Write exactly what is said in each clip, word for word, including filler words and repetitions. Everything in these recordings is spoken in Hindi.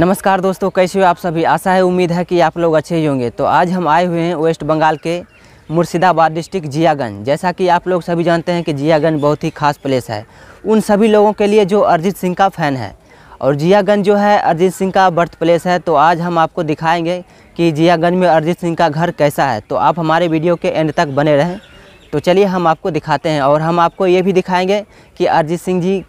नमस्कार दोस्तों, कैसे हो आप सभी। आशा है, उम्मीद है कि आप लोग अच्छे ही होंगे। तो आज हम आए हुए हैं वेस्ट बंगाल के मुर्शिदाबाद डिस्ट्रिक्ट जियागंज। जैसा कि आप लोग सभी जानते हैं कि जियागंज बहुत ही खास प्लेस है उन सभी लोगों के लिए जो अरिजीत सिंह का फ़ैन है, और जियागंज जो है अरिजीत सिंह का बर्थ प्लेस है। तो आज हम आपको दिखाएँगे कि जियागंज में अरिजीत सिंह का घर कैसा है। तो आप हमारे वीडियो के एंड तक बने रहें। तो चलिए हम आपको दिखाते हैं, और हम आपको ये भी दिखाएँगे कि अरिजीत सिंह जी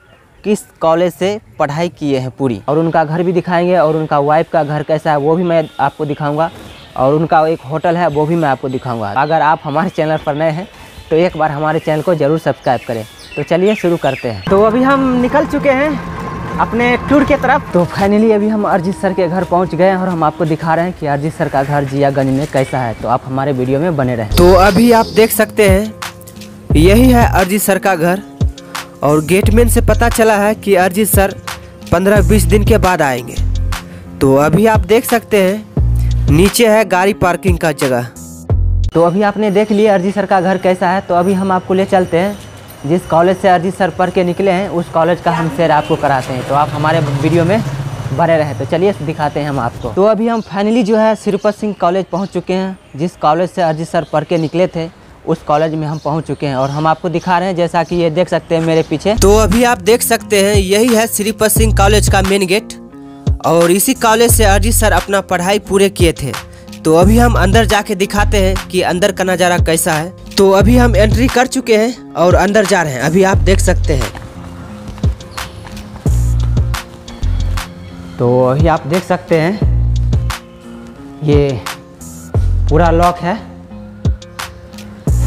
किस कॉलेज से पढ़ाई किए हैं पूरी, और उनका घर भी दिखाएंगे, और उनका वाइफ का घर कैसा है वो भी मैं आपको दिखाऊंगा, और उनका एक होटल है वो भी मैं आपको दिखाऊंगा। अगर आप हमारे चैनल पर नए हैं तो एक बार हमारे चैनल को ज़रूर सब्सक्राइब करें। तो चलिए शुरू करते हैं। तो अभी हम निकल चुके हैं अपने टूर के तरफ। तो फाइनली अभी हम अरिजीत सर के घर पहुँच गए हैं, और हम आपको दिखा रहे हैं कि अरिजीत सर का घर जियागंज में कैसा है। तो आप हमारे वीडियो में बने रहें। तो अभी आप देख सकते हैं, यही है अरिजीत सर का घर, और गेटमैन से पता चला है कि अरिजीत सर पंद्रह बीस दिन के बाद आएंगे। तो अभी आप देख सकते हैं नीचे है गाड़ी पार्किंग का जगह। तो अभी आपने देख लिया अरिजीत सर का घर कैसा है। तो अभी हम आपको ले चलते हैं जिस कॉलेज से अरिजीत सर पढ़ के निकले हैं उस कॉलेज का हम शेयर आपको कराते हैं। तो आप हमारे वीडियो में बने रहे। तो चलिए दिखाते हैं हम आपको। तो अभी हम फाइनली जो है श्रीपत सिंह कॉलेज पहुँच चुके हैं, जिस कॉलेज से अरिजीत सर पढ़ के निकले थे उस कॉलेज में हम पहुंच चुके हैं, और हम आपको दिखा रहे हैं जैसा कि ये देख सकते हैं मेरे पीछे। तो अभी आप देख सकते हैं यही है श्रीपत सिंह कॉलेज का मेन गेट, और इसी कॉलेज से अरिजीत सर अपना पढ़ाई पूरे किए थे। तो अभी हम अंदर जाके दिखाते हैं कि अंदर का नज़ारा कैसा है। तो अभी हम एंट्री कर चुके हैं और अंदर जा रहे हैं। अभी आप देख सकते हैं। तो अभी आप देख सकते हैं ये पूरा लॉक है,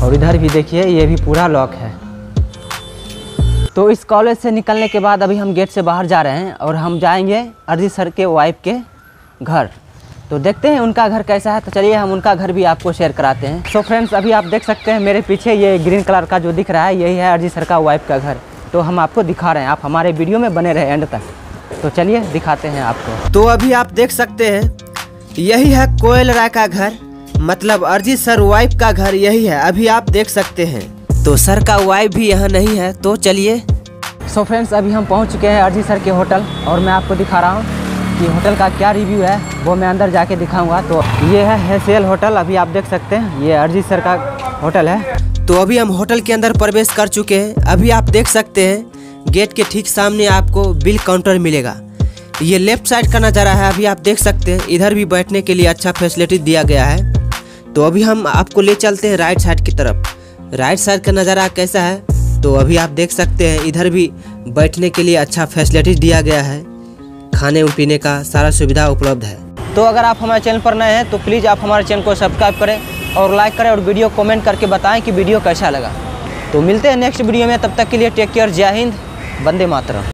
और इधर भी देखिए ये भी पूरा लॉक है। तो इस कॉलेज से निकलने के बाद अभी हम गेट से बाहर जा रहे हैं, और हम जाएंगे अरिजीत सर के वाइफ के घर। तो देखते हैं उनका घर कैसा है। तो चलिए हम उनका घर भी आपको शेयर कराते हैं। सो फ्रेंड्स, अभी आप देख सकते हैं मेरे पीछे ये ग्रीन कलर का जो दिख रहा है यही है अरिजीत सर का वाइफ का घर। तो हम आपको दिखा रहे हैं, आप हमारे वीडियो में बने रहे एंड तक। तो चलिए दिखाते हैं आपको। तो अभी आप देख सकते हैं यही है कोयल राय का घर, मतलब अरिजीत सर वाइफ का घर यही है। अभी आप देख सकते हैं। तो सर का वाइफ भी यहाँ नहीं है। तो चलिए सो फ्रेंड्स, अभी हम पहुँच चुके हैं अरिजीत सर के होटल, और मैं आपको दिखा रहा हूँ कि होटल का क्या रिव्यू है वो मैं अंदर जाके दिखाऊंगा। तो ये है हैसेल होटल, अभी आप देख सकते हैं ये अरिजीत सर का होटल है। तो अभी हम होटल के अंदर प्रवेश कर चुके हैं। अभी आप देख सकते हैं गेट के ठीक सामने आपको बिल काउंटर मिलेगा। ये लेफ्ट साइड का नज़ारा है। अभी आप देख सकते हैं इधर भी बैठने के लिए अच्छा फैसिलिटी दिया गया है। तो अभी हम आपको ले चलते हैं राइट साइड की तरफ। राइट साइड का नज़ारा कैसा है? तो अभी आप देख सकते हैं इधर भी बैठने के लिए अच्छा फैसिलिटी दिया गया है। खाने पीने का सारा सुविधा उपलब्ध है। तो अगर आप हमारे चैनल पर नए हैं तो प्लीज़ आप हमारे चैनल को सब्सक्राइब करें और लाइक करें, और वीडियो कमेंट करके बताएं कि वीडियो कैसा लगा। तो मिलते हैं नेक्स्ट वीडियो में, तब तक के लिए टेक केयर। जय हिंद, वंदे मातरम।